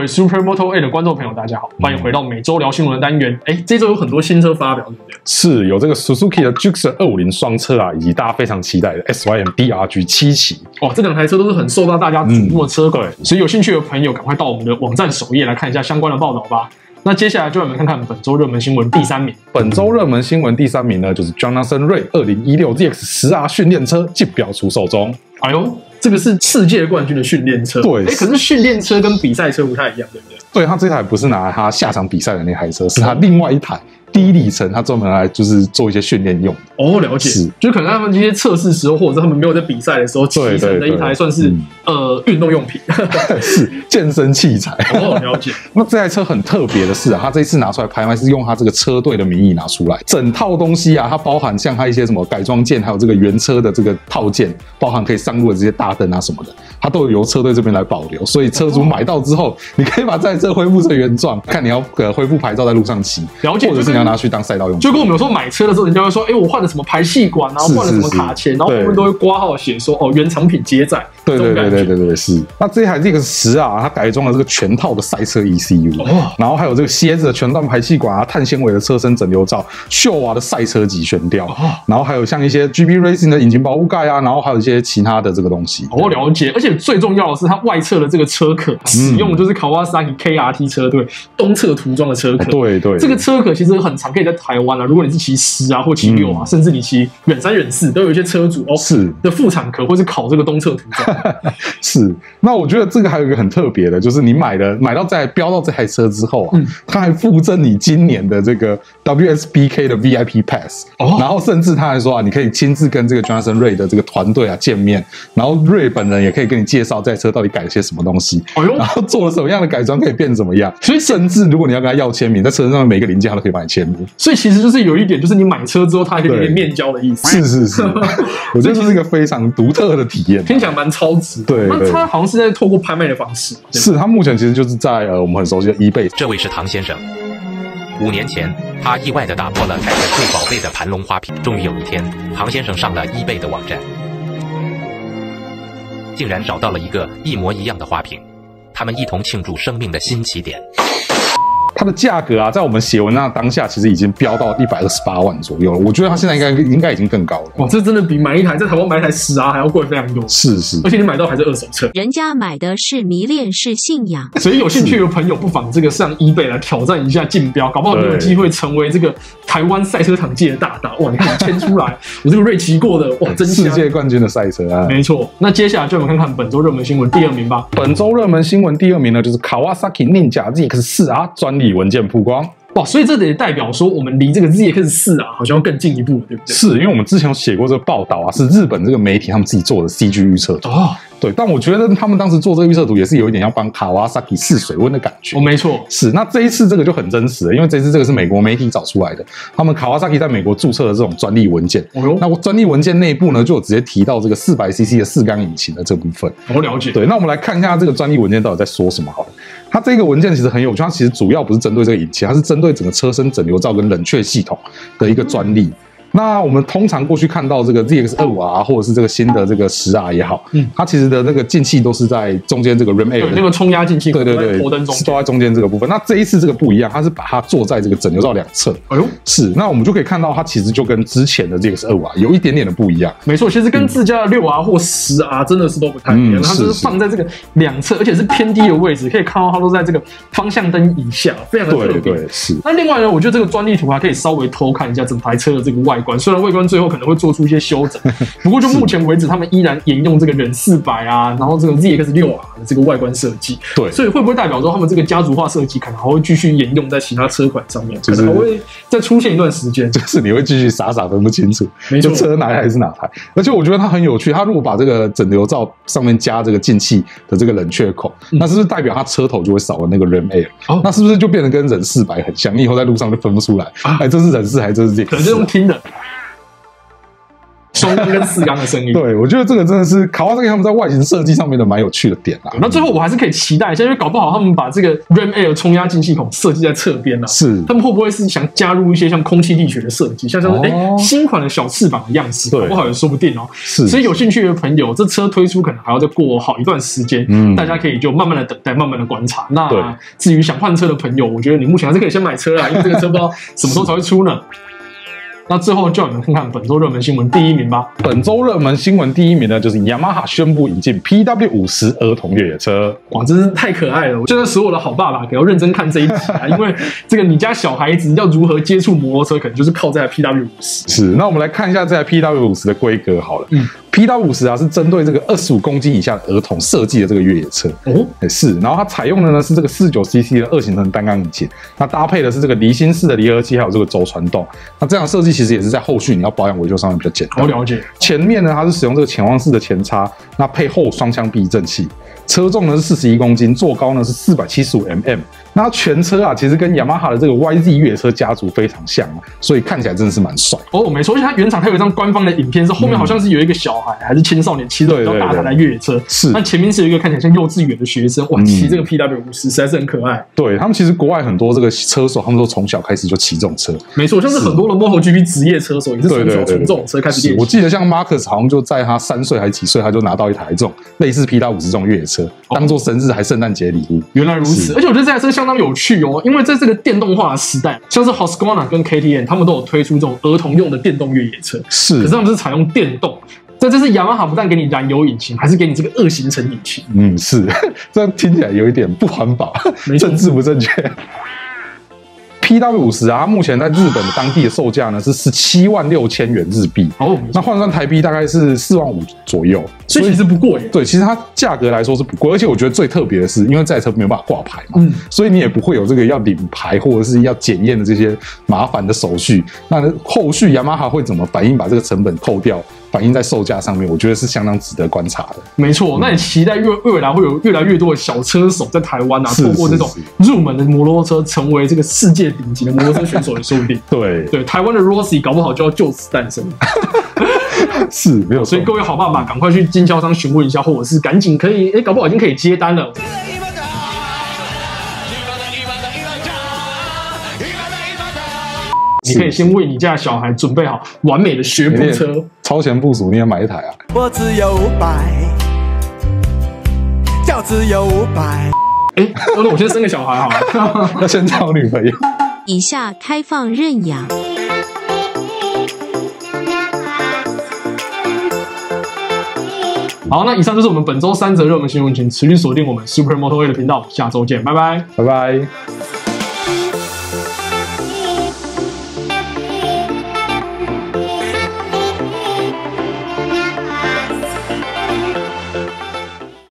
位 Supermoto8 的观众朋友，大家好，欢迎回到每周聊新闻的单元。哎，这周有很多新车发表，对不对？是有这个 Suzuki 的 Jupiter 250双车啊，以及大家非常期待的 SYM-DRG7期。哇，这两台车都是很受到大家瞩目的车款，所以有兴趣的朋友赶快到我们的网站首页来看一下相关的报道吧。那接下来就让我们看看本周热门新闻第三名。本周热门新闻第三名呢，就是 Jonathan Rea 2016 ZX-10R 训练车竞标出售中。哎呦，这个是世界冠军的训练车。对，可是训练车跟比赛车不太一样，对不对？对，他这台不是拿他下场比赛的那台车，是他另外一台低里程，他专门来就是做一些训练用的。哦，了解。是，就可能他们这些测试时候，或者是他们没有在比赛的时候骑乘的一台，算是运动用品，是健身器材。哦，了解。那这台车很特别的是啊，他这一次拿出来拍卖是用他这个车队的名义拿出来，整套东西啊，它包含像他一些什么改装件，还有这个原车的这个套件，包含可以上路的这些大灯啊什么的，它都由车队这边来保留。所以车主买到之后，你可以把这台车恢复成原状，看你要恢复牌照在路上骑，了解，或者是。拿去当赛道用，就跟我们有时候买车的时候，人家会说：“哎、欸，我换了什么排气管啊，换了什么卡钳。”然后我们都会挂号写说：“哦，原厂品接载。”对对对对对对，是。那这台这个10R，它改装了这个全套的赛车 ECU，、哦、然后还有这个蝎子的全段排气管啊，碳纤维的车身整流罩，秀瓦的赛车级悬吊、哦，然后还有像一些 GB Racing 的引擎保护盖啊，然后还有一些其他的这个东西。我、哦、了解，而且最重要的是，它外侧的这个车壳使用就是 Kawasaki KRT 车队东侧涂装的车壳。对对，这个车壳其实很常可以在台湾啊，如果你是骑10啊或骑6啊、嗯，甚至你骑远3远4，都有一些车主哦是的副产壳，或是烤这个东侧涂装。是，那我觉得这个还有一个很特别的，就是你买到这台标到这台车之后啊，他、还附赠你今年的这个 WSBK 的 VIP Pass，、哦、然后甚至他还说啊，你可以亲自跟这个 Jonathan Rea 的这个团队啊见面，然后瑞本人也可以跟你介绍这台车到底改了些什么东西，哎、然后做了什么样的改装可以变怎么样，所以甚至如果你要跟他要签名，在车身上每个零件他都可以帮你签名，所以其实就是有一点就是你买车之后，他还可以给你面交的意思，是是是，我觉得这是一个非常独特的体验、啊，听起来蛮超。对，那他好像是在透过拍卖的方式。是，他目前其实就是在我们很熟悉的 eBay。这位是唐先生，5年前他意外的打破了凯特贵宝贝的盘龙花瓶。终于有一天，唐先生上了 eBay 的网站，竟然找到了一个一模一样的花瓶，他们一同庆祝生命的新起点。它的价格啊，在我们写文案当下，其实已经飙到128万左右了。我觉得它现在应该已经更高了。哇，这真的比买一台在台湾买一台10R还要贵非常多。是是，而且你买到还是二手车，人家买的是迷恋，是信仰。所以有兴趣的朋友，不妨这个上 eBay 来挑战一下竞标，搞不好你有机会成为这个台湾赛车场界的大大。哇，你看你签出来，我这个瑞奇过的哇，真香，世界冠军的赛车啊，没错。那接下来就我们看看本周热门新闻第二名吧。本周热门新闻第二名呢，就是 Kawasaki Ninja ZX4R 专利文件曝光。哇，所以这也代表说，我们离这个 ZX4 啊，好像要更进一步了，对不对？是，因为我们之前有写过这个报道啊，是日本这个媒体他们自己做的 CG 预测图、哦、对，但我觉得他们当时做这个预测图也是有一点要帮卡瓦萨基试水温的感觉。哦，没错，是。那这一次这个就很真实了，因为这一次这个是美国媒体找出来的，他们卡瓦萨基在美国注册的这种专利文件。哦、那专利文件内部呢，就有直接提到这个 400cc 的4缸引擎的这部分。我、哦、了解。对，那我们来看一下这个专利文件到底在说什么好了。它这个文件其实很有趣，它其实主要不是针对这个引擎，它是针对整个车身整流罩跟冷却系统的一个专利。那我们通常过去看到这个 ZX25R 或者是这个新的这个 10R 也好，它其实的那个进气都是在中间这个 rim air 那个冲压进气，对对对，都在中间这个部分。那这一次这个不一样，它是把它做在这个整流罩两侧。哎呦，是。那我们就可以看到它其实就跟之前的 ZX25R 有一点点的不一样。没错，其实跟自家的 6R 或 10R 真的是都不太一样。它就是放在这个两侧，而且是偏低的位置，可以看到它都在这个方向灯以下，非常的特别。对对对，是。那另外呢，我觉得这个专利图还可以稍微偷看一下整台车的这个外。虽然外观最后可能会做出一些修整，不过就目前为止，他们依然沿用这个人400啊，然后这个 ZX6R 的这个外观设计。对，所以会不会代表说他们这个家族化设计可能还会继续沿用在其他车款上面，可能还会再出现一段时间？就是你会继续傻傻分不清楚，就车哪台是哪台。而且我觉得它很有趣，它如果把这个整流罩上面加这个进气的这个冷却口，那是不是代表它车头就会少了那个 rim air？、哦、那是不是就变得跟人400很像？你以后在路上就分不出来，哎、啊，这是人4还是这是 ZX？ 可能是用听的。中缸跟四缸的声音。对，我觉得这个真的是卡瓦萨基他们在外形设计上面的蛮有趣的点啦。那最后我还是可以期待一下，因为搞不好他们把这个 Ram Air 冲压进气孔设计在侧边啦，是他们会不会是想加入一些像空气力学的设计，像是新款的小翅膀的样式，搞不好也说不定哦。是，所以有兴趣的朋友，这车推出可能还要再过好一段时间，大家可以就慢慢的等待，慢慢的观察。那至于想换车的朋友，我觉得你目前还是可以先买车啦，因为这个车不知道什么时候才会出呢。那最后就让你们看看本周热门新闻第一名吧。本周热门新闻第一名呢，就是 Yamaha 宣布引进 PW50 儿童越野车。哇，真是太可爱了！我觉得所有的好爸爸也要认真看这一集啊，因为这个你家小孩子要如何接触摩托车，可能就是靠这台 PW50。是，那我们来看一下这台 PW50 的规格好了。PW50 啊，是针对这个25公斤以下的儿童设计的这个越野车哦，是。然后它采用的呢是这个49cc 的2行程单缸引擎，那搭配的是这个离心式的离合器，还有这个轴传动。那这样设计其实也是在后续你要保养维修上面比较简单。好了解。前面呢，它是使用这个潜望式的前叉，那配后双腔避震器。车重呢是41公斤，座高呢是475mm。那全车啊，其实跟 Yamaha 的这个 YZ 越野车家族非常像，所以看起来真的是蛮帅哦。没错，而且它原厂它有一张官方的影片，是后面好像是有一个小孩还是青少年骑着比较大台的越野车，是。那前面是有一个看起来像幼稚园的学生，哇，骑这个 PW50 实在是很可爱。对他们，其实国外很多这个车手，他们都从小开始就骑这种车。没错，像是很多的 MotoGP 职业车手也是从小从这种车开始练习。我记得像 Marcus 好像就在他3岁还是几岁，他就拿到一台这种类似 PW50 这种越野车。当做生日还圣诞节礼物，原来如此。而且我觉得这台车相当有趣哦，因为在这个电动化的时代，像是 Husqvarna 跟 KTM 他们都有推出这种儿童用的电动越野车，是。可是他们是采用电动。这次雅马哈不但给你燃油引擎，还是给你这个2行程引擎。是。这样听起来有一点不环保，政治不正确。PW50 啊，目前在日本的当地的售价呢是176000元日币，哦，那换算台币大概是45000左右，所以其实不贵耶。对，其实它价格来说是不贵，而且我觉得最特别的是，因为这台车没有办法挂牌嘛，所以你也不会有这个要领牌或者是要检验的这些麻烦的手续。那后续雅马哈会怎么反应，把这个成本扣掉？反映在售价上面，我觉得是相当值得观察的。没错，那也期待未来会有越来越多的小车手在台湾啊，透过这种入门的摩托车，成为这个世界顶级的摩托车选手也说不定。对，台湾的 Rossi 搞不好就要就此诞生。是，没有。所以各位好爸爸，赶快去经销商询问一下，或者是赶紧可以，搞不好已经可以接单了。你可以先为你家的小孩准备好完美的学步车，超前部署，你也买一台啊！我只有500，就只有500。那我先生个小孩好了，要先找女朋友。以下开放认养。好，那以上就是我们本周3则热门新闻，请持续锁定我们 Supermoto8 的频道，下周见，拜拜，拜拜。